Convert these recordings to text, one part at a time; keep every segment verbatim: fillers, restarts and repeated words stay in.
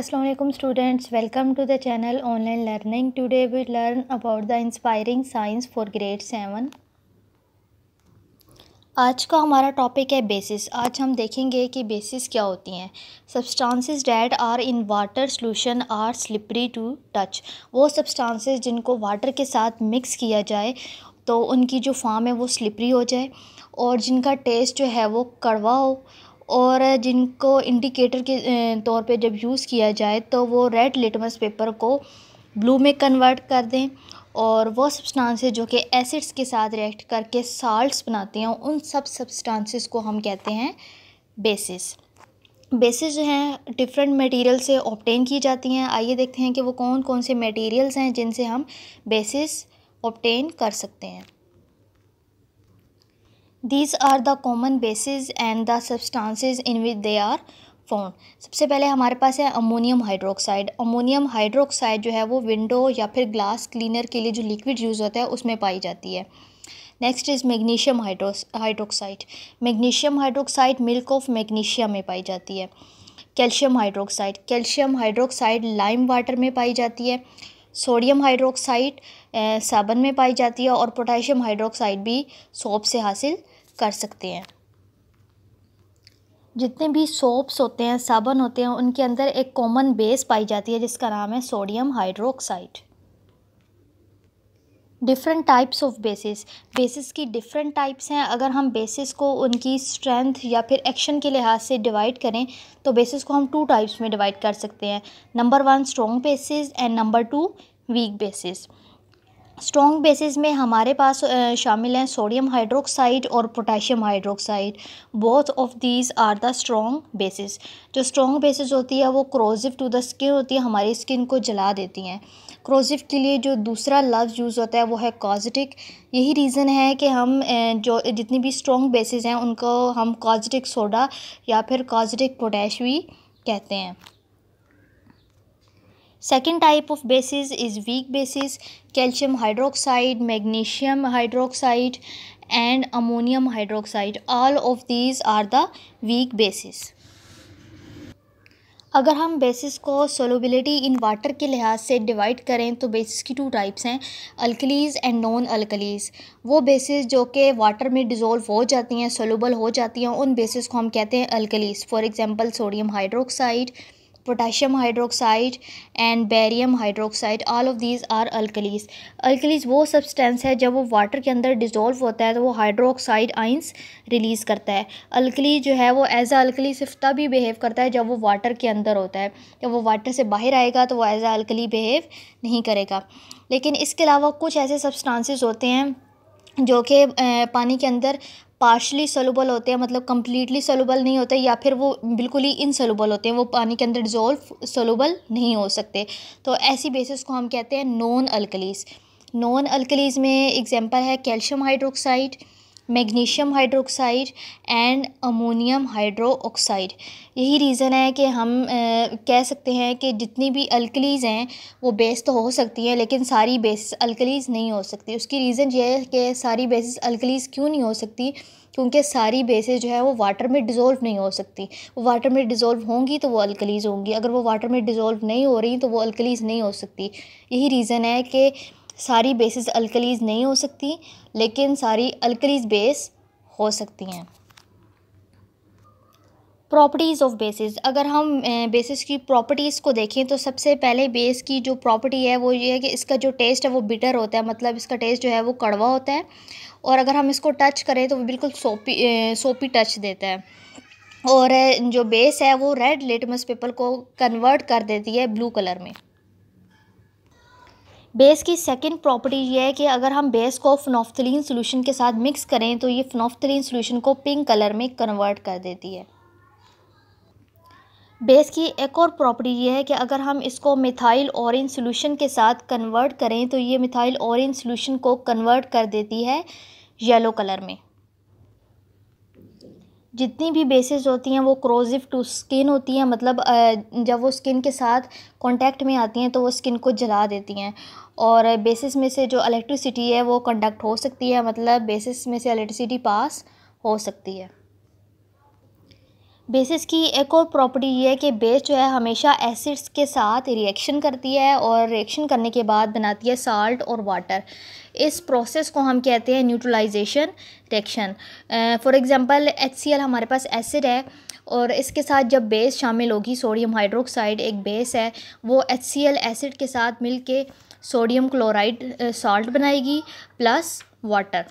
अस्सलाम वालेकुम students, welcome to the channel online learning. Today we learn about the inspiring science for grade seven. आज का हमारा topic है बेसिस। आज हम देखेंगे कि बेसिस क्या होती हैं। Substances that are in water solution are slippery to touch. वो सब्सटेंसेस जिनको वाटर के साथ मिक्स किया जाए तो उनकी जो फॉर्म है वो स्लिपरी हो जाए, और जिनका टेस्ट जो है वो कड़वा हो, और जिनको इंडिकेटर के तौर पे जब यूज़ किया जाए तो वो रेड लिटमस पेपर को ब्लू में कन्वर्ट कर दें। और वो सब्सटेंसेस जो कि एसिड्स के साथ रिएक्ट करके साल्ट्स बनाते हैं, उन सब सब्सटेंसेस को हम कहते हैं बेसिस। बेसिस जो हैं डिफरेंट मटेरियल से ऑब्टेन की जाती हैं। आइए देखते हैं कि वो कौन कौन से मटेरियल्स हैं जिनसे हम बेसिस ऑब्टेन कर सकते हैं। These are the common bases and the substances in which they are found. सबसे पहले हमारे पास है अमोनियम हाइड्रोक्साइड। अमोनियम हाइड्रोक्साइड जो है वो विंडो या फिर ग्लास क्लीनर के लिए जो लिक्विड यूज़ होता है उसमें पाई जाती है। Next is magnesium hydroxide. Magnesium hydroxide milk of magnesia में पाई जाती है। Calcium hydroxide calcium hydroxide lime water में पाई जाती है। सोडियम हाइड्रोक्साइड साबन में पाई जाती है, और पोटेशियम हाइड्रोक्साइड भी सोप से हासिल कर सकते हैं। जितने भी सोप्स होते हैं, साबन होते हैं, उनके अंदर एक कॉमन बेस पाई जाती है जिसका नाम है sodium hydroxide. Different types of bases. Bases की डिफरेंट टाइप्स हैं। अगर हम बेसिस को उनकी स्ट्रेंथ या फिर एक्शन के लिहाज से डिवाइड करें तो बेसिस को हम टू टाइप्स में डिवाइड कर सकते हैं। Number one strong bases and number two weak bases. Strong bases में हमारे पास शामिल हैं सोडियम हाइड्रोक्साइड और potassium hydroxide. Both of these are the strong bases. जो स्ट्रॉन्ग बेसिस होती है वो क्रोजिव टू द स्किन होती है, हमारी स्किन को जला देती हैं। क्रोजिव के लिए जो दूसरा लफ्ज़ यूज़ होता है वो है कॉजेटिक। यही रीज़न है कि हम जो जितनी भी स्ट्रॉन्ग बेसिस हैं उनको हम कॉजेटिक सोडा या फिर कॉजेटिक पोटैश भी कहते हैं। Second type of bases is weak bases. Calcium hydroxide, magnesium hydroxide and ammonium hydroxide, all of these are the weak bases. अगर हम बेसिस को सोलबिलिटी इन वाटर के लिहाज से डिवाइड करें तो बेसिस की टू टाइप्स हैं, अल्कलीज़ एंड नॉन अल्कलीज़। वो बेसिस जो कि वाटर में डिज़ोल्व हो जाती हैं, सोलबल हो जाती हैं, उन बेसिस को हम कहते हैं alkalis. For example sodium hydroxide, potassium hydroxide and barium hydroxide, all of these are alkalis. Alkalis वो सब्सटेंस है जब वो वाटर के अंदर डिज़ोल्व होता है तो वो हाइड्रोक्साइड आइंस रिलीज़ करता है। अल्कली जो है वो एज अ अल्कली सिफ्ता भी बिहेव करता है जब वो वाटर के अंदर होता है। जब वो वाटर से बाहर आएगा तो वो एज अ अल्कली बिहेव नहीं करेगा। लेकिन इसके अलावा कुछ ऐसे सब्सटेंसेस होते हैं जो कि पानी के अंदर पार्शली सोलबल होते हैं, मतलब कम्प्लीटली सोलबल नहीं होते, या फिर वो बिल्कुल ही इनसोलबल होते हैं, वो पानी के अंदर डिज़ोल्व सोलबल नहीं हो सकते। तो ऐसी बेसिस को हम कहते हैं नॉन अल्कलीज़। नॉन अल्कलीज़ में एग्जांपल है calcium hydroxide, magnesium hydroxide and ammonium hydroxide. यही रीज़न है कि हम आ, कह सकते हैं कि जितनी भी अल्कलीज़ हैं वो बेस तो हो सकती हैं, लेकिन सारी बेस अल्कलीज़ नहीं हो सकती। उसकी रीज़न ये है कि सारी बेसिस अल्कलीज़ क्यों नहीं हो सकती, क्योंकि सारी बेसिस जो है वो वाटर में डिज़ोल्व नहीं हो सकती। वो वाटर में डिज़ोल्व होंगी तो वो अल्कलीज़ होंगी, अगर वो वाटर में डिज़ोल्व नहीं हो रही तो वो अल्कलीज़ नहीं हो सकती। यही रीज़न है कि सारी बेसिस अल्कलीज़ नहीं हो सकती, लेकिन सारी अल्कलीज़ बेस हो सकती हैं। Properties of bases. अगर हम बेसिस की प्रॉपर्टीज़ को देखें तो सबसे पहले बेस की जो प्रॉपर्टी है वो ये है कि इसका जो टेस्ट है वो बिटर होता है, मतलब इसका टेस्ट जो है वो कड़वा होता है। और अगर हम इसको टच करें तो वो बिल्कुल सोपी सोपी टच देता है। और जो बेस है वो रेड लिटमस पेपर को कन्वर्ट कर देती है ब्लू कलर में। बेस की सेकंड प्रॉपर्टी ये है कि अगर हम बेस को फिनोल्फथलीन सॉल्यूशन के साथ मिक्स करें तो ये फिनोल्फथलीन सॉल्यूशन को पिंक कलर में कन्वर्ट कर देती है। बेस की एक और प्रॉपर्टी ये है कि अगर हम इसको मिथाइल ऑरेंज सॉल्यूशन के साथ कन्वर्ट करें तो ये मिथाइल ऑरेंज सॉल्यूशन को कन्वर्ट कर देती है येलो कलर में। जितनी भी बेसिस होती हैं वो क्रोजिव टू स्किन होती हैं, मतलब जब वो स्किन के साथ कांटेक्ट में आती हैं तो वो स्किन को जला देती हैं। और बेसिस में से जो इलेक्ट्रिसिटी है वो कंडक्ट हो सकती है, मतलब बेसिस में से इलेक्ट्रिसिटी पास हो सकती है। बेसिस की एक और प्रॉपर्टी ये है कि बेस जो है हमेशा एसिड्स के साथ रिएक्शन करती है और रिएक्शन करने के बाद बनाती है साल्ट और वाटर। इस प्रोसेस को हम कहते हैं neutralization reaction. For example H C L हमारे पास एसिड है और इसके साथ जब बेस शामिल होगी, सोडियम हाइड्रोक्साइड एक बेस है, वो एच सी एल एसिड के साथ मिल के सोडियम क्लोराइड साल्ट बनाएगी plus water.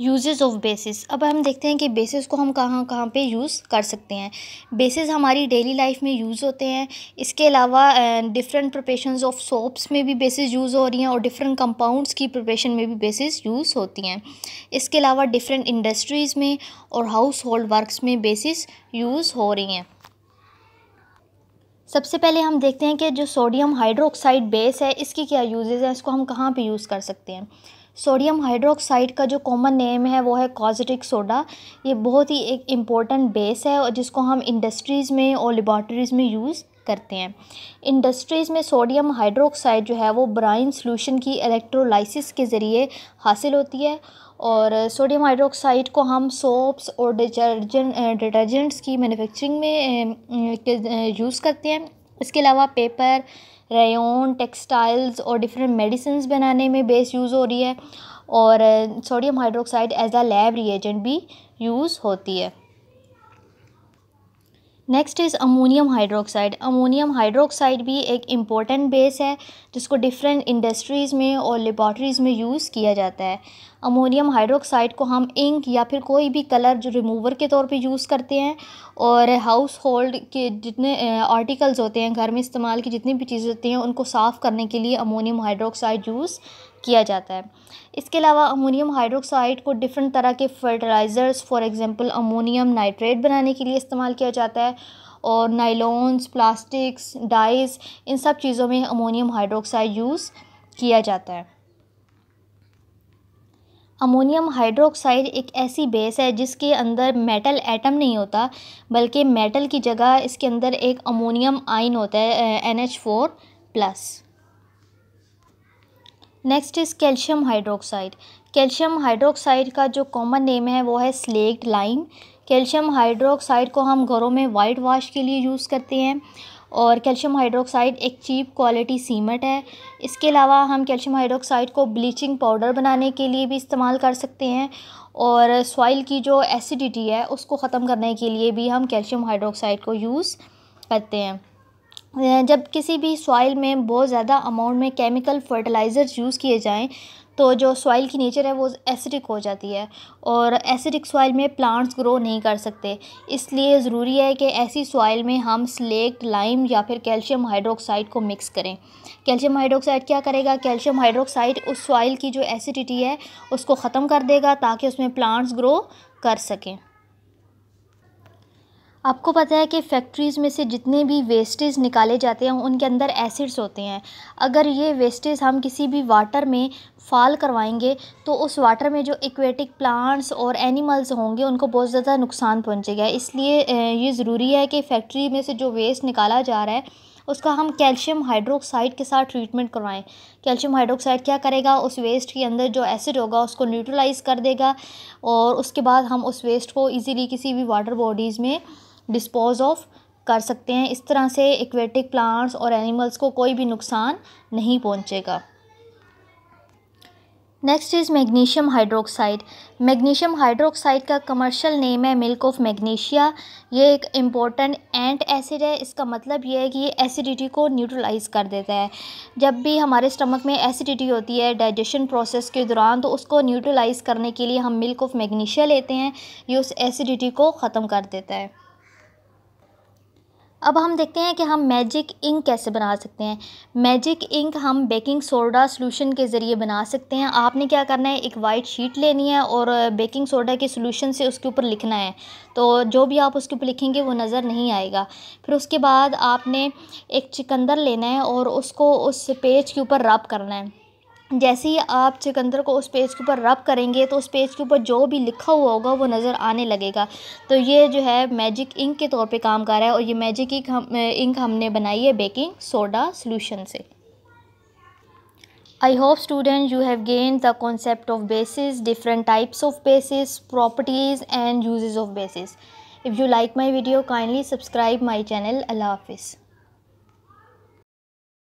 Uses of bases. अब हम देखते हैं कि बेसिस को हम कहाँ कहाँ पे यूज़ कर सकते हैं। बेसिस हमारी डेली लाइफ में यूज़ होते हैं, इसके अलावा डिफरेंट प्रिपरेशंस ऑफ सोप्स में भी बेसिस यूज़ हो रही हैं और डिफरेंट कंपाउंड्स की प्रिपरेशन में भी बेसिस यूज़ होती हैं। इसके अलावा डिफरेंट इंडस्ट्रीज़ में और हाउस होल्ड वर्क्स में बेसिस यूज़ हो रही हैं। सबसे पहले हम देखते हैं कि जो सोडियम हाइड्रोक्साइड बेस है इसकी क्या यूजेज़ हैं, इसको हम कहाँ पर यूज़ कर सकते हैं। सोडियम हाइड्रोक्साइड का जो कॉमन नेम है वो है कास्टिक सोडा। ये बहुत ही एक इम्पॉर्टेंट बेस है और जिसको हम इंडस्ट्रीज़ में और लेबॉर्टरीज़ में यूज़ करते हैं। इंडस्ट्रीज़ में सोडियम हाइड्रोक्साइड जो है वो ब्राइन सॉल्यूशन की इलेक्ट्रोलाइसिस के ज़रिए हासिल होती है और सोडियम हाइड्रोक्साइड को हम सोप्स और डिटर्जेंट डिटर्जेंट्स की मैन्युफैक्चरिंग में यूज़ करते हैं। इसके अलावा पेपर, रेयॉन, टेक्सटाइल्स और डिफरेंट मेडिसिन्स बनाने में बेस यूज़ हो रही है और sodium hydroxide as a lab reagent भी यूज़ होती है। Next is ammonium hydroxide. Ammonium hydroxide भी एक इम्पॉर्टेंट बेस है जिसको डिफरेंट इंडस्ट्रीज़ में और लेबॉर्टरीज़ में यूज़ किया जाता है। अमोनियम हाइड्रोक्साइड को हम इंक या फिर कोई भी कलर जो रिमूवर के तौर पे यूज़ करते हैं और हाउस होल्ड के जितने आर्टिकल्स होते हैं, घर में इस्तेमाल की जितनी भी चीज़ें होती हैं, उनको साफ़ करने के लिए अमोनियम हाइड्रोक्साइड यूज़ किया जाता है। इसके अलावा अमोनियम हाइड्रोक्साइड को डिफरेंट तरह के fertilizers, for example ammonium nitrate बनाने के लिए इस्तेमाल किया जाता है और नाइलॉन्स, प्लास्टिक्स, डाइज़, इन सब चीज़ों में अमोनियम हाइड्रोक्साइड यूज़ किया जाता है। अमोनियम हाइड्रोक्साइड एक ऐसी बेस है जिसके अंदर मेटल एटम नहीं होता, बल्कि मेटल की जगह इसके अंदर एक अमोनियम आयन होता है N H four plus. Next is calcium hydroxide. Calcium hydroxide का जो कॉमन नेम है वो है स्लेक्ट लाइम। कैल्शियम हाइड्रोक्साइड को हम घरों में वाइट वॉश के लिए यूज़ करते हैं और कैल्शियम हाइड्रोक्साइड एक चीप क्वालिटी सीमेंट है। इसके अलावा हम कैल्शियम हाइड्रोक्साइड को ब्लीचिंग पाउडर बनाने के लिए भी इस्तेमाल कर सकते हैं और सॉइल की जो एसिडिटी है उसको ख़त्म करने के लिए भी हम कैल्शियम हाइड्रोक्साइड को यूज़ करते हैं। जब किसी भी सॉइल में बहुत ज़्यादा अमाउंट में केमिकल फर्टिलाइज़र्स यूज़ किए जाएं तो जो सॉइल की नेचर है वो एसिडिक हो जाती है और एसिडिक सॉइल में प्लांट्स ग्रो नहीं कर सकते। इसलिए ज़रूरी है कि ऐसी सॉइल में हम स्लेक्ट लाइम या फिर कैल्शियम हाइड्रोक्साइड को मिक्स करें। कैल्शियम हाइड्रोक्साइड क्या करेगा, कैल्शियम हाइड्रोक्साइड उस सॉइल की जो एसिडिटी है उसको ख़त्म कर देगा ताकि उसमें प्लांट्स ग्रो कर सकें। आपको पता है कि फैक्ट्रीज़ में से जितने भी वेस्टेज निकाले जाते हैं उनके अंदर एसिड्स होते हैं। अगर ये वेस्टेज हम किसी भी वाटर में फ़ॉल करवाएंगे तो उस वाटर में जो एक्वेटिक प्लांट्स और एनिमल्स होंगे उनको बहुत ज़्यादा नुकसान पहुंचेगा। इसलिए ये ज़रूरी है कि फैक्ट्री में से जो वेस्ट निकाला जा रहा है उसका हम कैल्शियम हाइड्रोक्साइड के साथ ट्रीटमेंट करवाएं। कैल्शियम हाइड्रोक्साइड क्या करेगा, उस वेस्ट के अंदर जो एसिड होगा उसको न्यूट्रलाइज कर देगा और उसके बाद हम उस वेस्ट को इजीली किसी भी वाटर बॉडीज़ में डिस्पोज ऑफ कर सकते हैं। इस तरह से एक्वेटिक प्लांट्स और एनिमल्स को कोई भी नुकसान नहीं पहुंचेगा। Next is magnesium hydroxide. Magnesium hydroxide का कमर्शियल नेम है मिल्क ऑफ मैग्नीशिया। ये एक इम्पॉर्टेंट एंट एसिड है। इसका मतलब ये है कि ये एसिडिटी को न्यूट्रलाइज कर देता है। जब भी हमारे स्टमक में एसिडिटी होती है डाइजेशन प्रोसेस के दौरान तो उसको न्यूट्रलाइज करने के लिए हम मिल्क ऑफ मैग्नीशिया लेते हैं। ये उस एसिडिटी को ख़त्म कर देता है। अब हम देखते हैं कि हम मैजिक इंक कैसे बना सकते हैं। मैजिक इंक हम बेकिंग सोडा सॉल्यूशन के ज़रिए बना सकते हैं। आपने क्या करना है, एक वाइट शीट लेनी है और बेकिंग सोडा के सॉल्यूशन से उसके ऊपर लिखना है, तो जो भी आप उसके ऊपर लिखेंगे वो नज़र नहीं आएगा। फिर उसके बाद आपने एक चिकंदर लेना है और उसको उस पेज के ऊपर रब करना है। जैसे ही आप चिकंदर को उस पेज के ऊपर रब करेंगे तो उस पेज के ऊपर जो भी लिखा हुआ होगा वो नज़र आने लगेगा। तो ये जो है मैजिक इंक के तौर पे काम कर रहा है और ये मैजिक इंक हम इंक हमने बनाई है बेकिंग सोडा सॉल्यूशन से। I hope students you have gained the concept of bases, different types of bases, properties and uses of bases. If you like my video, kindly subscribe my channel. Allah Hafiz.